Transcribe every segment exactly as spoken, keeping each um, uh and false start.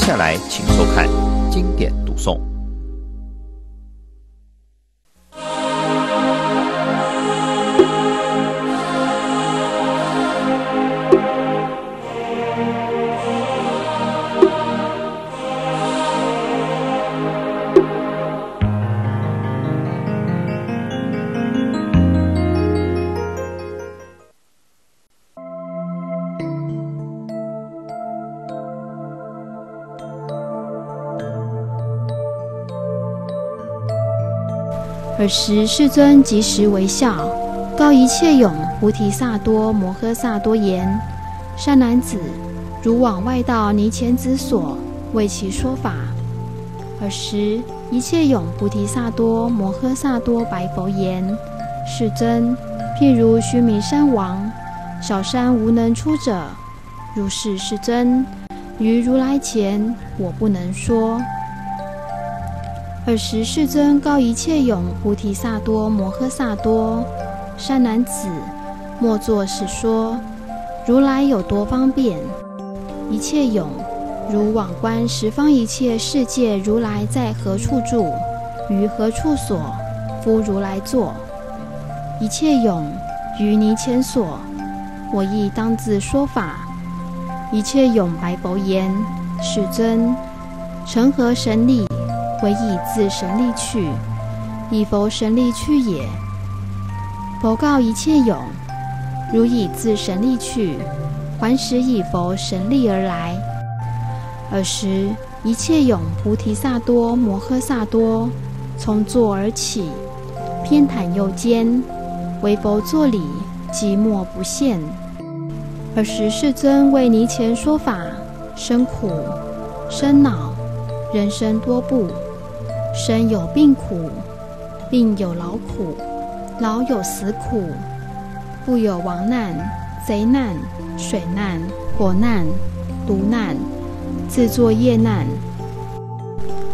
下来，请收看经典读诵。 尔时，世尊即时微笑，告一切勇菩提萨多摩诃萨多言：“善男子，如往外道尼前子所，为其说法。”尔时，一切勇菩提萨多摩诃萨多白佛言：“世尊，譬如须弥山王，少山无能出者。如是世尊，于如来前，我不能说。” 尔时世尊告一切勇菩提萨多摩诃萨多：“善男子，莫作是说。如来有多方便？一切勇，如往观十方一切世界，如来在何处住，于何处所，夫如来坐。一切勇，于尼前所，我亦当自说法。”一切勇白佛言：“世尊，成何神力？ 唯以自神力去，以佛神力去也。佛告一切勇：如以自神力去，还时以佛神力而来。尔时，一切勇菩提萨多摩诃萨多从座而起，偏袒右肩，为佛作礼，寂默不现。尔时世尊为尼前说法，生苦，生恼，人生多怖。 生有病苦，病有劳苦，劳有死苦，复有亡难、贼难、水难、火难、毒难、自作业难。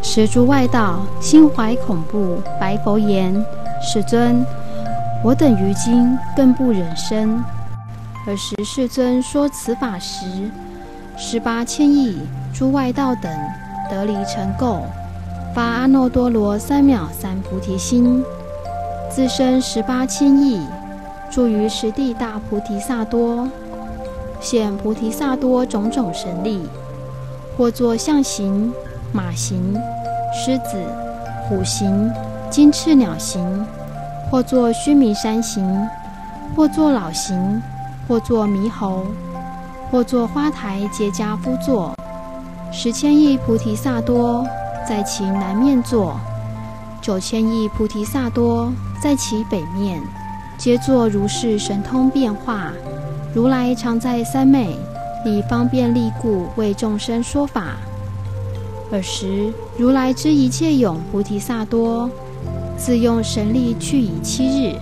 十诸外道心怀恐怖，白佛言：“世尊，我等于今更不忍生。”尔时世尊说此法时，十八千亿诸外道等得离尘垢。 发阿耨多罗三藐三菩提心，自身十八千亿，住于十地大菩提萨多，现菩提萨多种种神力，或作象形、马形、狮子、虎形、金翅鸟形，或作须弥山形，或作老形，或作猕猴，或作花台结跏趺坐，十千亿菩提萨多 在其南面坐，九千亿菩提萨多在其北面，皆作如是神通变化。如来常在三昧，以方便力故，为众生说法。尔时，如来知一切勇菩提萨多，自用神力去以七日，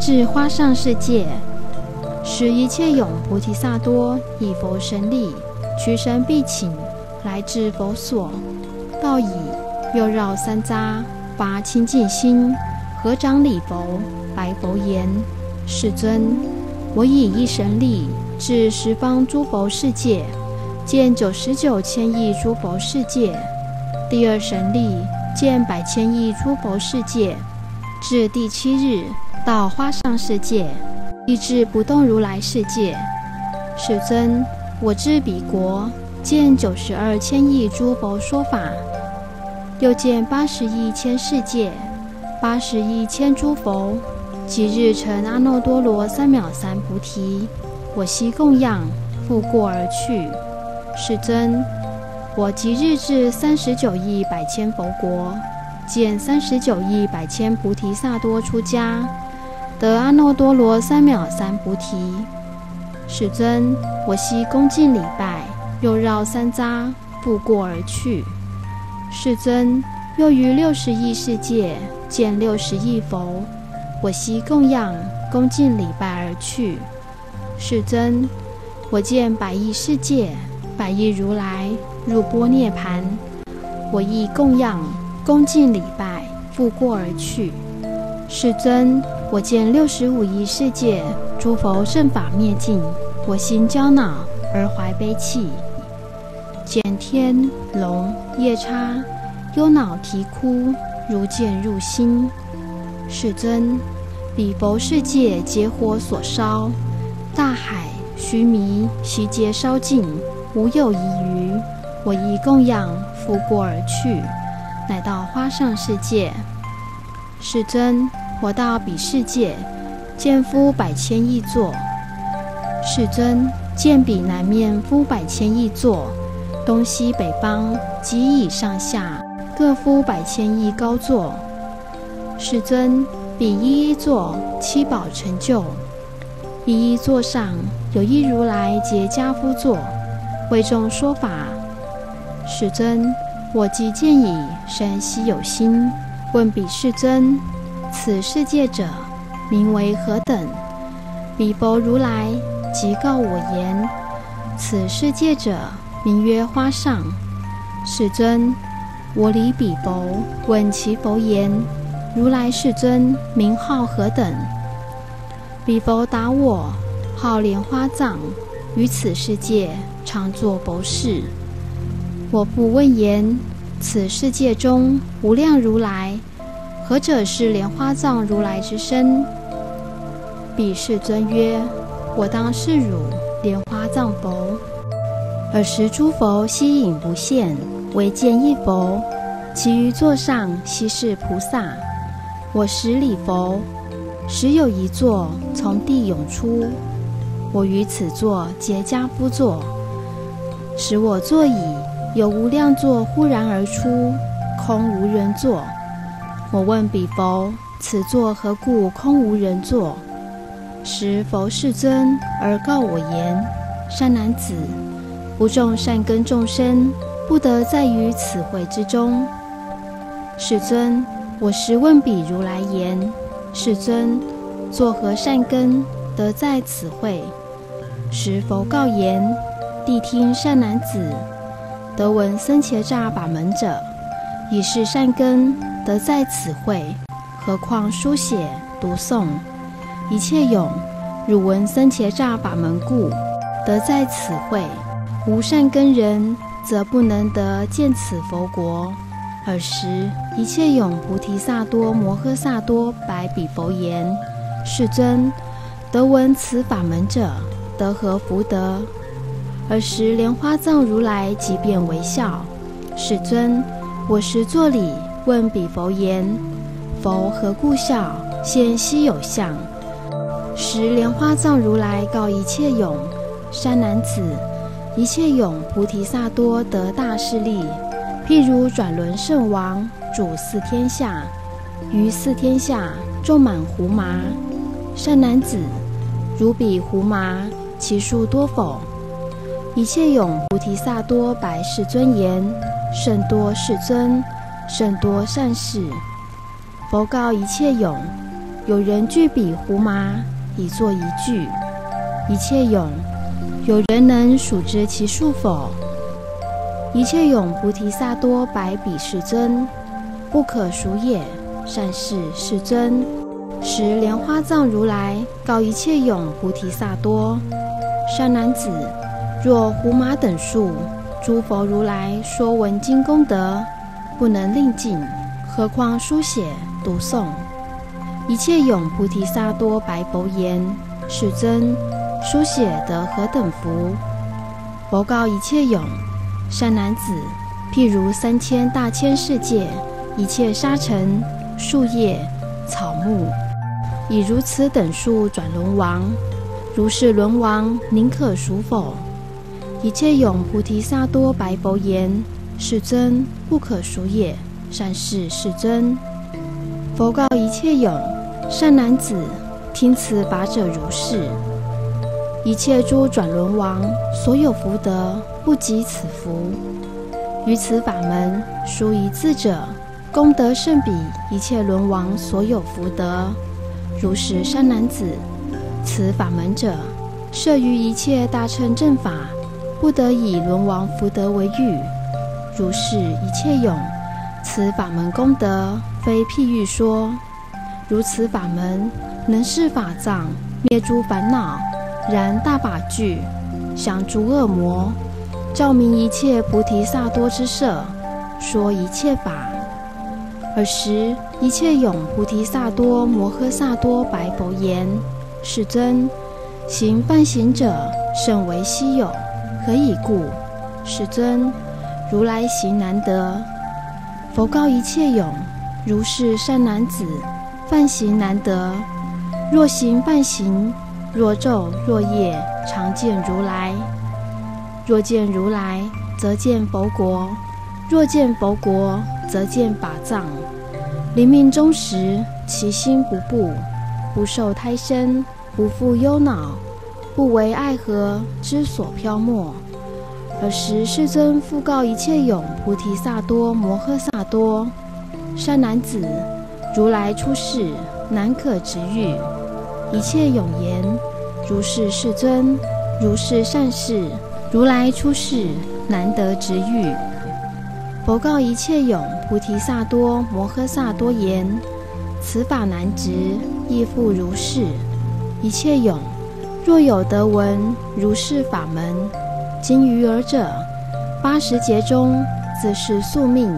至花上世界，使一切勇菩提萨多以佛神力，屈身必请，来至佛所。 道已，又绕三匝，发清净心，合掌礼佛。白佛言：“世尊，我以一神力至十方诸佛世界，见九十九千亿诸佛世界；第二神力见百千亿诸佛世界。至第七日，到花上世界，亦至不动如来世界。世尊，我至彼国，见九十二千亿诸佛说法。” 又见八十亿千世界，八十亿千诸佛，即日成阿耨多罗三藐三菩提，我悉供养，复过而去。世尊，我即日至三十九亿百千佛国，见三十九亿百千菩提萨多出家，得阿耨多罗三藐三菩提。世尊，我悉恭敬礼拜，又绕三匝，复过而去。 世尊又于六十亿世界见六十亿佛，我悉供养恭敬礼拜而去。世尊，我见百亿世界百亿如来入波涅盘，我亦供养恭敬礼拜，复过而去。世尊，我见六十五亿世界诸佛圣法灭尽，我心焦恼而怀悲泣。见天龙夜叉忧恼啼哭，如见入心。世尊，彼佛世界皆火所烧，大海须弥悉皆烧尽，无有一余。我亦供养，拂过而去，乃到花上世界。世尊，我到彼世界，见夫百千亿座。世尊，见彼南面夫百千亿座，东西北方及以上下各夫百千亿高座。世尊，彼一一座七宝成就，一一座上有一如来结跏趺坐，为众说法。世尊，我即见已生希有心，问彼世尊：此世界者，名为何等？彼佛如来即告我言：此世界者，名曰花上。世尊，我礼彼佛，问其佛言：如来世尊，名号何等？彼佛答我：号莲花藏，于此世界常作佛事。我复问言：此世界中无量如来，何者是莲花藏如来之身？彼世尊曰：我当是汝莲花藏佛。尔时诸佛悉影不现，唯见一佛，其余座上悉是菩萨。我时礼佛，时有一座从地涌出，我于此座结跏趺坐，使我座椅有无量座忽然而出，空无人坐。我问彼佛：此座何故空无人坐？时佛世尊而告我言：善男子，不种善根众生，不得在于此会之中。世尊，我时问彼如来言：世尊，作何善根得在此会？时佛告言：谛听善男子，得闻僧伽吒法门者，已是善根得在此会，何况书写读诵一切有，汝闻僧伽吒法门故，得在此会。无善根人，则不能得见此佛国。尔时，一切勇菩提萨多摩诃萨多白比佛言：世尊，得闻此法门者，得何福德？尔时，莲花藏如来即便微笑。世尊，我时作礼，问比佛言：佛何故笑？现希有相。时莲花藏如来告一切勇：善男子，一切勇菩提萨多得大势力，譬如转轮圣王主四天下，于四天下种满胡麻。善男子，如彼胡麻，其数多否？一切勇菩提萨多白世尊言：甚多世尊，甚多善士。佛告一切勇：有人具彼胡麻，以作一句。一切勇：有人能数知其数否？一切勇菩提萨多白比世尊：不可数也，善士世尊。时莲花藏如来告一切勇菩提萨多：善男子，若胡麻等数，诸佛如来说闻经功德，不能令尽，何况书写读诵？一切勇菩提萨多白佛言：世尊，书写得何等福？佛告一切勇：善男子，譬如三千大千世界一切沙尘、树叶、草木，以如此等数转轮王。如是轮王，宁可数否？一切勇菩提萨多白佛言：世尊，不可数也，善士世尊。佛告一切勇：善男子，听此法者如是。一切诸转轮王所有福德，不及此福。于此法门书一字者，功德胜比一切轮王所有福德。如是善男子，此法门者，摄于一切大乘正法，不得以轮王福德为喻。如是一切勇，此法门功德非譬喻说。如此法门，能释法藏，灭诸烦恼，燃大法炬，降诸恶魔，照明一切菩提萨多之舍，说一切法。尔时，一切勇菩提萨多摩诃萨多白佛言：“世尊，行梵行者甚为稀有，何以故？世尊，如来行难得。佛告一切勇：如是善男子，梵行难得。若行梵行，若昼若夜，常见如来。若见如来，则见佛国；若见佛国，则见法藏。临命终时，其心不怖，不受胎身，不复忧恼，不为爱河之所漂没。”尔时世尊复告一切勇菩提萨多摩诃萨多：“善男子，如来出世，难可直喻。”一切勇言：“如是世尊，如是善士，如来出世，难得直喻。”佛告一切勇菩提萨多摩诃萨多言：“此法难直，亦复如是。一切勇，若有得闻如是法门，今于尔者，八十劫中自是宿命；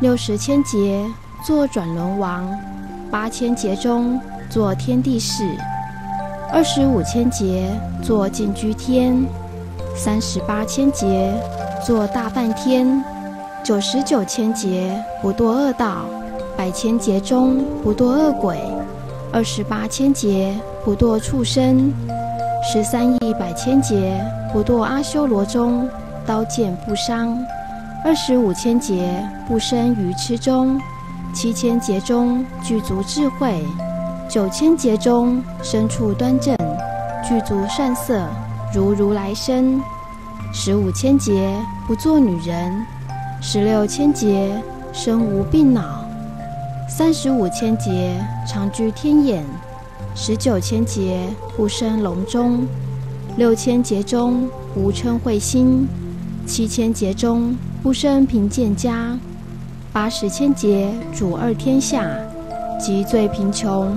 六十千劫作转轮王；八千劫中作天地士；二十五千劫作净居天；三十八千劫作大梵天；九十九千劫不堕恶道；百千劫中不堕恶鬼；二十八千劫不堕畜生；十三亿百千劫不堕阿修罗中，刀剑不伤；二十五千劫不生愚痴中；七千劫中具足智慧；九千劫中身处端正，具足善色，如如来身；十五千劫不做女人；十六千劫身无病恼；三十五千劫常居天眼；十九千劫不生龙中；六千劫中无嗔恚心；七千劫中不生贫贱家；八十千劫主二天下，即最贫穷，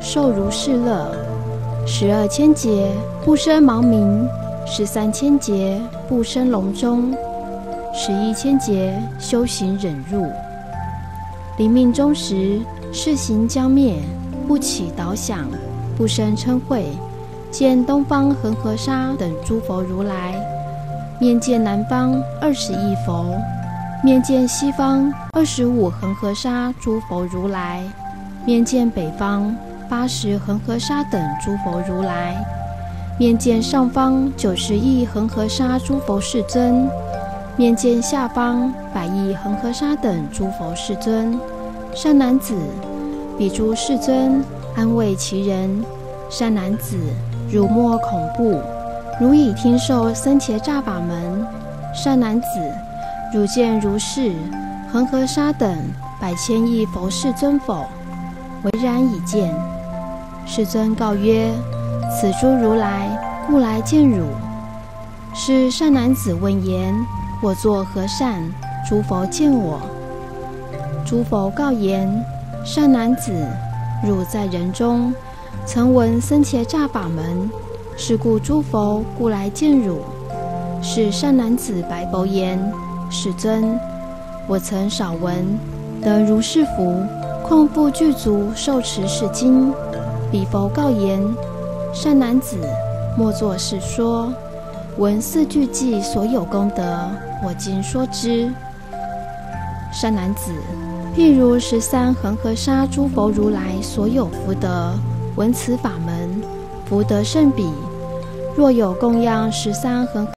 受如是乐；十二千劫不生盲冥；十三千劫不生龙中；十一千劫修行忍辱。临命终时，世行将灭，不起倒想，不生嗔恚。见东方恒河沙等诸佛如来，面见南方二十亿佛，面见西方二十五恒河沙诸佛如来，面见北方八十恒河沙等诸佛如来，面见上方九十亿恒河沙诸佛世尊，面见下方百亿恒河沙等诸佛世尊。善男子，彼诸世尊安慰其人：“善男子，汝莫恐怖，汝已听受僧伽诈法门。善男子，汝见如是恒河沙等百千亿佛世尊否？”唯然已见。世尊告曰：“此诸如来故来见汝。”是善男子问言：“我作何善，诸佛见我？”诸佛告言：“善男子，汝在人中曾闻僧伽诈法门，是故诸佛故来见汝。”是善男子白佛言：“世尊，我曾少闻，得如是福，况复具足受持是经。”彼佛告言：“善男子，莫作是说。闻四句偈所有功德，我今说之。”善男子，譬如十三恒河沙诸佛如来所有福德，闻此法门，福德甚彼。若有供养十三恒